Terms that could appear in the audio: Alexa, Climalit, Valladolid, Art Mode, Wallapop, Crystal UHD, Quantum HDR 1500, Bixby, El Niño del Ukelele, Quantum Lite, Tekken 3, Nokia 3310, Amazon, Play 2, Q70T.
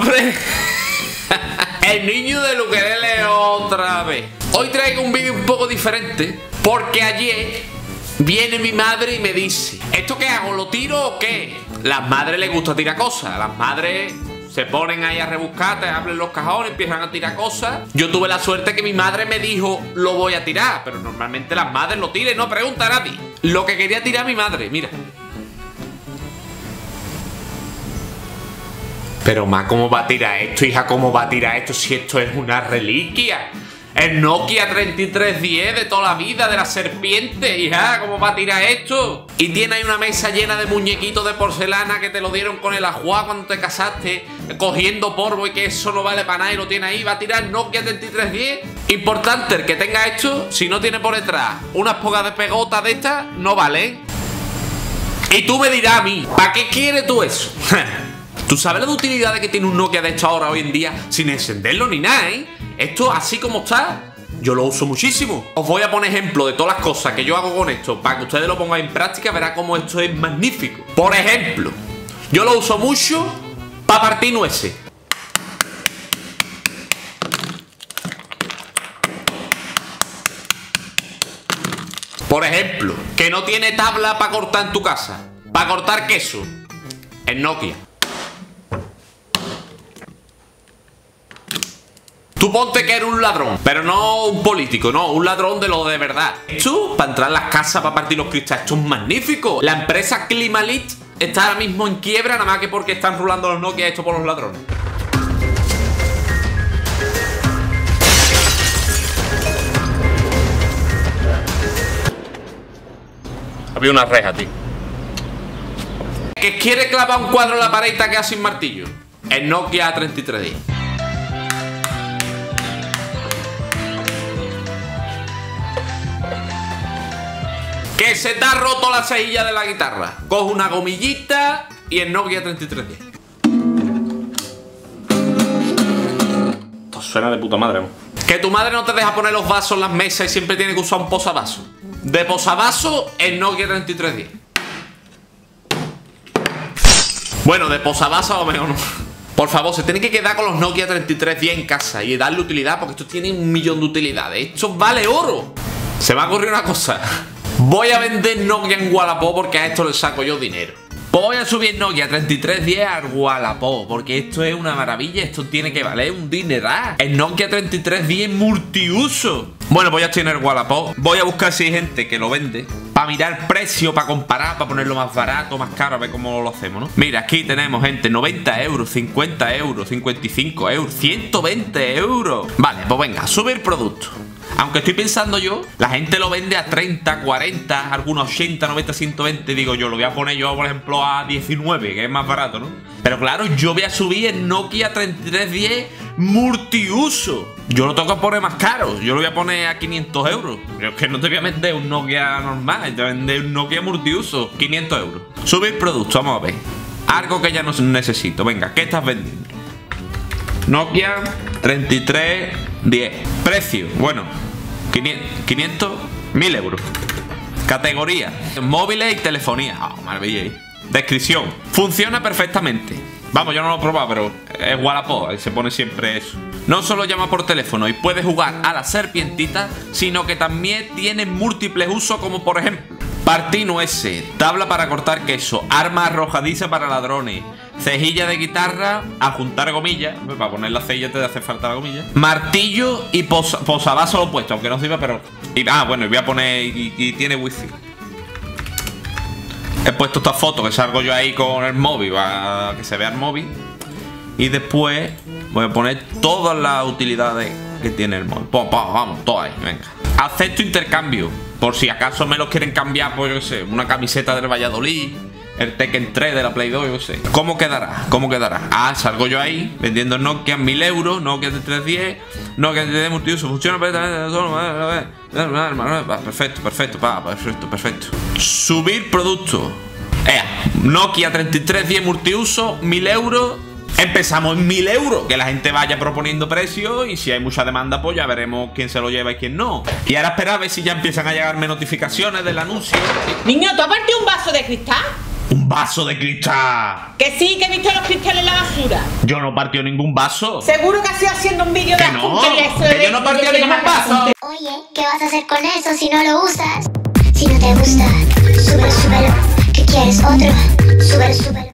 ¡Hombre! El niño del ukelele otra vez. Hoy traigo un vídeo un poco diferente, porque ayer viene mi madre y me dice: ¿esto qué hago? ¿Lo tiro o qué? Las madres les gusta tirar cosas. Las madres se ponen ahí a rebuscar, te abren los cajones, empiezan a tirar cosas. Yo tuve la suerte que mi madre me dijo: lo voy a tirar. Pero normalmente las madres lo tiran y no preguntan a ti. Lo que quería tirar mi madre, mira. Pero ma, ¿cómo va a tirar esto, hija? ¿Cómo va a tirar esto si esto es una reliquia? El Nokia 3310 de toda la vida, de la serpiente, hija, ¿cómo va a tirar esto? Y tiene ahí una mesa llena de muñequitos de porcelana que te lo dieron con el ajuá cuando te casaste, cogiendo polvo, y que eso no vale para nada, y lo tiene ahí. ¿Va a tirar el Nokia 3310? Importante, el que tenga esto, si no tiene por detrás unas pocas de pegotas de estas, no vale. Y tú me dirás a mí, ¿para qué quieres tú eso? ¿Tú sabes la utilidad de que tiene un Nokia de esta hora hoy en día sin encenderlo ni nada, eh? Esto, así como está, yo lo uso muchísimo. Os voy a poner ejemplo de todas las cosas que yo hago con esto para que ustedes lo pongan en práctica. Verá cómo esto es magnífico. Por ejemplo, yo lo uso mucho para partir nueces. Por ejemplo, que no tiene tabla para cortar en tu casa, para cortar queso, en Nokia. Tú ponte que eres un ladrón, pero no un político, no, un ladrón de lo de verdad. Esto, para entrar en las casas, para partir los cristales, esto es magnífico. La empresa Climalit está ahora mismo en quiebra, nada más que porque están rulando los Nokia esto por los ladrones. Había una reja, tío. ¿Que quiere clavar un cuadro en la pared y te queda sin martillo? El Nokia 3310. Que se te ha roto la cejilla de la guitarra, coge una gomillita y el Nokia 3310. Esto suena de puta madre, amor. Que tu madre no te deja poner los vasos en las mesas y siempre tiene que usar un posavasos. De posavasos, el Nokia 3310. Bueno, de posavasos a lo mejor no. Por favor, se tiene que quedar con los Nokia 3310 en casa y darle utilidad, porque esto tiene un millón de utilidades. Esto vale oro. Se me ha ocurrido una cosa. Voy a vender Nokia en Wallapop, porque a esto le saco yo dinero. Voy a subir Nokia 3310 al Wallapop, porque esto es una maravilla. Esto tiene que valer un dineral. El Nokia 3310 multiuso. Bueno, pues ya estoy en el Wallapop. Voy a buscar si hay gente que lo vende, para mirar precio, para comparar, para ponerlo más barato, más caro, a ver cómo lo hacemos, ¿no? Mira, aquí tenemos, gente, 90 €, 50 €, 55 €, 120 €. Vale, pues venga, sube el producto. Aunque estoy pensando yo, la gente lo vende a 30, 40, algunos 80, 90, 120. Digo yo, lo voy a poner yo, por ejemplo, a 19, que es más barato, ¿no? Pero claro, yo voy a subir el Nokia 3310 multiuso. Yo lo tengo que poner más caro. Yo lo voy a poner a 500 €. Pero es que no te voy a vender un Nokia normal, te voy a vender un Nokia multiuso, 500 €. Sube el producto, vamos a ver. Algo que ya no necesito. Venga, ¿qué estás vendiendo? Nokia 3310. Precio, bueno, 500, 1000 €. Categoría: móviles y telefonía. Oh, maravilla. Descripción: funciona perfectamente. Vamos, yo no lo he probado, pero es Wallapop, ahí se pone siempre eso. No solo llama por teléfono y puedes jugar a la serpientita, sino que también tiene múltiples usos, como por ejemplo partir nueces, tabla para cortar queso, arma arrojadiza para ladrones, cejilla de guitarra, adjuntar gomillas, para poner la cejilla te hace falta la gomilla, martillo y posavasos lo he puesto, aunque no sirva, pero... Y, bueno, y voy a poner... Y tiene wifi. He puesto esta foto que salgo yo ahí con el móvil, para que se vea el móvil. Y después voy a poner todas las utilidades que tiene el móvil. Vamos, todas ahí, venga. Acepto intercambio, por si acaso me los quieren cambiar, pues yo sé, una camiseta del Valladolid, el Tekken 3 de la Play 2, yo sé. ¿Cómo quedará? ¿Cómo quedará? Ah, salgo yo ahí vendiendo Nokia 1000 €, Nokia 3310, Nokia 3310 multiuso, funciona perfectamente. Perfecto. Subir producto. Nokia 3310 multiuso, 1000 €. Empezamos en 1000 €, que la gente vaya proponiendo precios, y si hay mucha demanda, pues ya veremos quién se lo lleva y quién no. Y ahora esperad a ver si ya empiezan a llegarme notificaciones del anuncio. Niño, ¿tú has partido un vaso de cristal? Un vaso de cristal. Que sí, que he visto los cristales en la basura. Yo no partió ningún vaso. Seguro que ha sido haciendo un vídeo de la puntería. Que yo no partió ningún vaso. Oye, ¿qué vas a hacer con eso si no lo usas? Si no te gusta, súbelo, súbelo. ¿Qué quieres? Otro. Súbelo, súbelo.